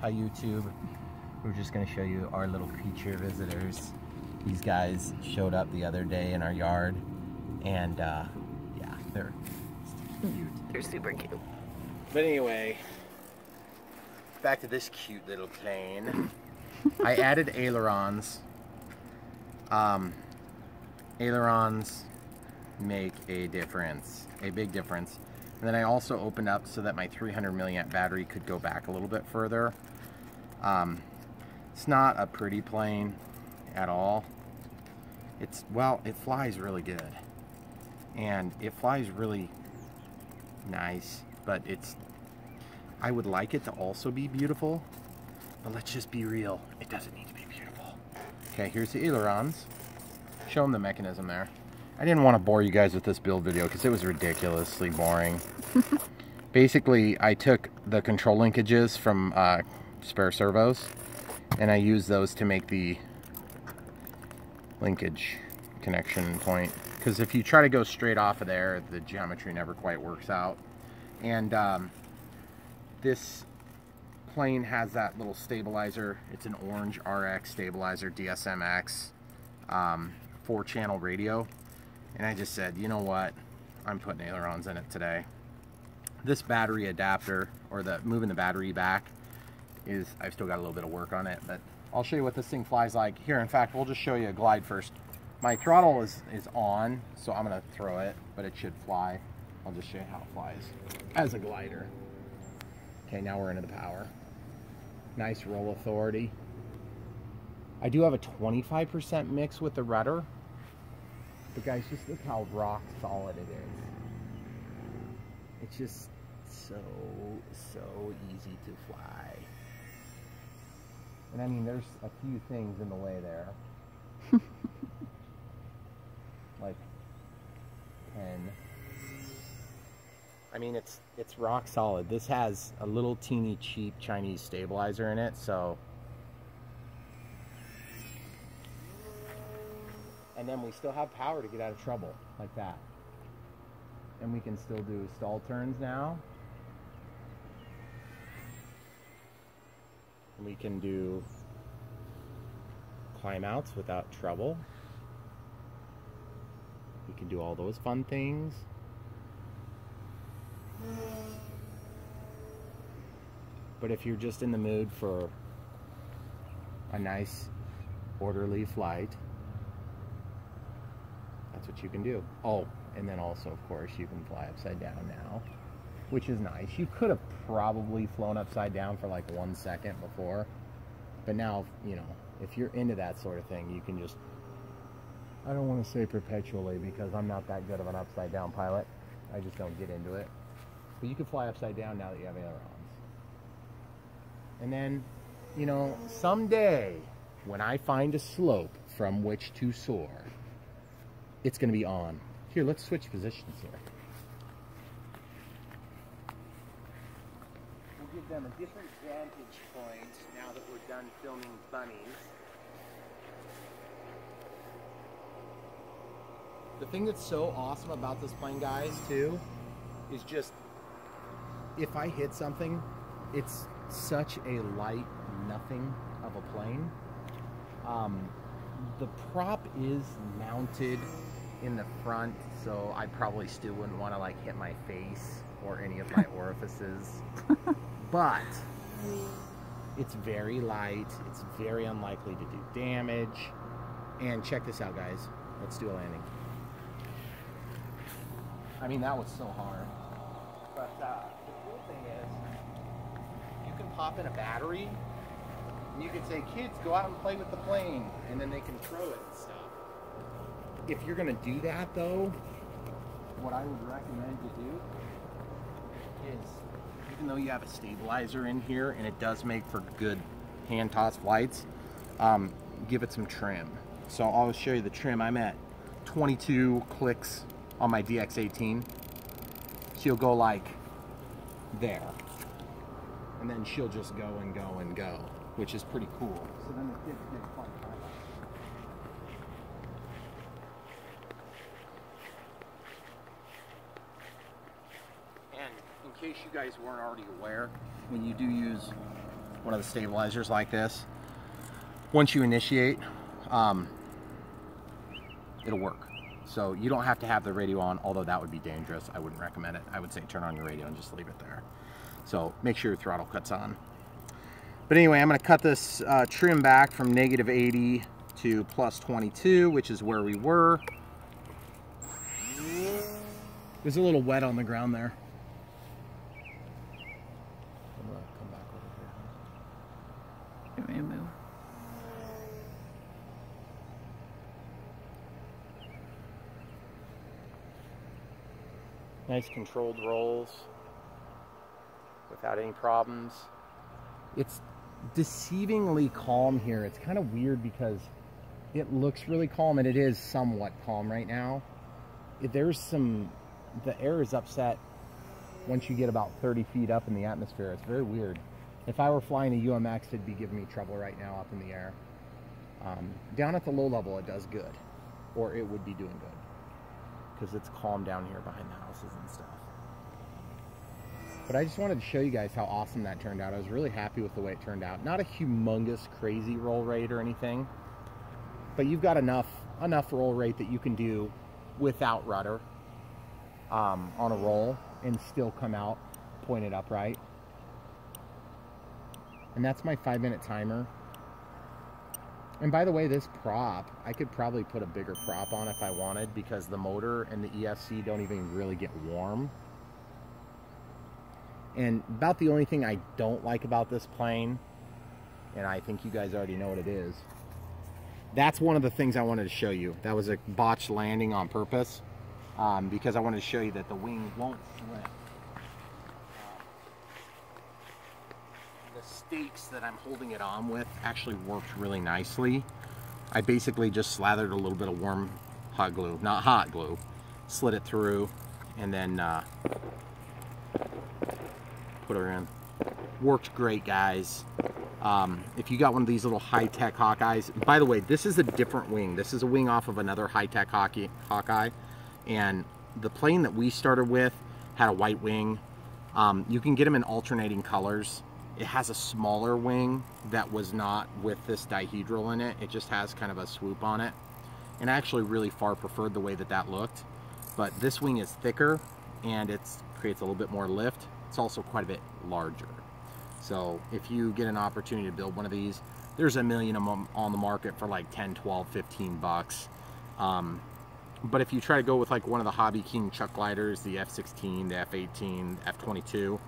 Hi YouTube, we're just going to show you our little creature visitors. These guys showed up the other day in our yard, and yeah, they're cute. They're super cute. But anyway, back to this cute little plane. I added ailerons. Ailerons make a difference, a big difference. And then I also opened up so that my 300 milliamp battery could go back a little bit further. It's not a pretty plane at all. It's, well, it flies really good. And it flies really nice, but it's, I would like it to also be beautiful, but let's just be real. It doesn't need to be beautiful. Okay, here's the ailerons. Show them the mechanism there. I didn't want to bore you guys with this build video because it was ridiculously boring. Basically, I took the control linkages from spare servos, and I used those to make the linkage connection point. Because if you try to go straight off of there, the geometry never quite works out. And this plane has that little stabilizer. It's an Orange Rx stabilizer, DSMX, 4-channel radio. And I just said, you know what, I'm putting ailerons in it today. This battery adapter, or the moving the battery back, is, I've still got a little bit of work on it, but I'll show you what this thing flies like. Here, in fact, we'll just show you a glide first. My throttle is on, so I'm gonna throw it, but it should fly. I'll just show you how it flies as a glider. Okay, now we're into the power. Nice roll authority. I do have a 25% mix with the rudder. But guys, just look how rock solid it is. It's just so easy to fly. And I mean, there's a few things in the way there. Like 10. I mean, it's rock solid. This has a little teeny cheap Chinese stabilizer in it, so. And then we still have power to get out of trouble like that. And we can still do stall turns now. And we can do climb outs without trouble. We can do all those fun things. But if you're just in the mood for a nice orderly flight, that's what you can do. Oh, and then also, of course, you can fly upside down now, which is nice. You could have probably flown upside down for like 1 second before, but now, you know, if you're into that sort of thing, you can just, I don't want to say perpetually because I'm not that good of an upside down pilot. I just don't get into it. But you can fly upside down now that you have ailerons. And then, you know, someday when I find a slope from which to soar, it's going to be on. Here, let's switch positions here. We'll give them a different vantage point now that we're done filming bunnies. The thing that's so awesome about this plane, guys, too, is just if I hit something, it's such a light nothing of a plane. The prop is mounted in the front, so I probably still wouldn't want to like hit my face or any of my orifices, but it's very light, it's very unlikely to do damage. And check this out, guys, let's do a landing. I mean, that was so hard, but the cool thing is you can pop in a battery. You can say, kids, go out and play with the plane, and then they can throw it and stuff. If you're gonna do that though, what I would recommend you do is, even though you have a stabilizer in here and it does make for good hand toss flights, give it some trim. So I'll show you the trim. I'm at 22 clicks on my DX18. She'll go like there, and then she'll just go and go and go, which is pretty cool. So then the kids get fun. And in case you guys weren't already aware, when you do use one of the stabilizers like this, once you initiate, it'll work. So you don't have to have the radio on, although that would be dangerous. I wouldn't recommend it. I would say turn on your radio and just leave it there. So make sure your throttle cuts on. But anyway, I'm going to cut this trim back from -80 to +22, which is where we were. It was a little wet on the ground there. I'm going to come back over here. Give me a move. Nice controlled rolls without any problems. It's deceivingly calm here. It's kind of weird because it looks really calm, and it is somewhat calm right now. There's some, the air is upset once you get about 30 feet up in the atmosphere. It's very weird. If I were flying a UMX, it'd be giving me trouble right now up in the air. Down at the low level, it does good, or it would be doing good, because it's calm down here behind the houses and stuff. But I just wanted to show you guys how awesome that turned out. I was really happy with the way it turned out. Not a humongous crazy roll rate or anything, but you've got enough roll rate that you can do without rudder on a roll and still come out pointed upright. And that's my 5-minute timer. And by the way, this prop, I could probably put a bigger prop on if I wanted, because the motor and the EFC don't even really get warm. And about the only thing I don't like about this plane, and I think you guys already know what it is, that's one of the things I wanted to show you. That was a botched landing on purpose, because I wanted to show you that the wing won't flip. The stakes that I'm holding it on with actually worked really nicely. I basically just slathered a little bit of warm hot glue, not hot glue, slid it through, and then put her in. Worked great, guys. If you got one of these little Hitec HawkEyes, by the way, this is a different wing. This is a wing off of another Hitec HawkEye, and the plane that we started with had a white wing. You can get them in alternating colors. It has a smaller wing that was not with this dihedral in it. It just has kind of a swoop on it, and I actually really far preferred the way that that looked. But this wing is thicker, and it creates a little bit more lift. It's also quite a bit larger. So if you get an opportunity to build one of these, there's a million of them on the market for like 10, 12, 15 bucks. But if you try to go with like one of the Hobby King chuck gliders, the F-16, the F-18, F-22,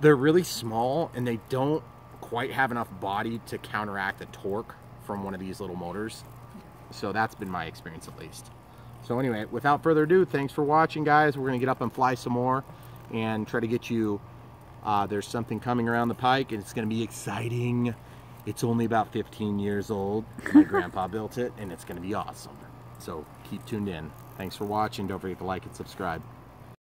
they're really small and they don't quite have enough body to counteract the torque from one of these little motors. So that's been my experience, at least. So anyway, without further ado, thanks for watching, guys. We're gonna get up and fly some more and try to get you, there's something coming around the pike, and it's going to be exciting. It's only about 15 years old. My grandpa built it, and it's going to be awesome. So keep tuned in. Thanks for watching. Don't forget to like and subscribe.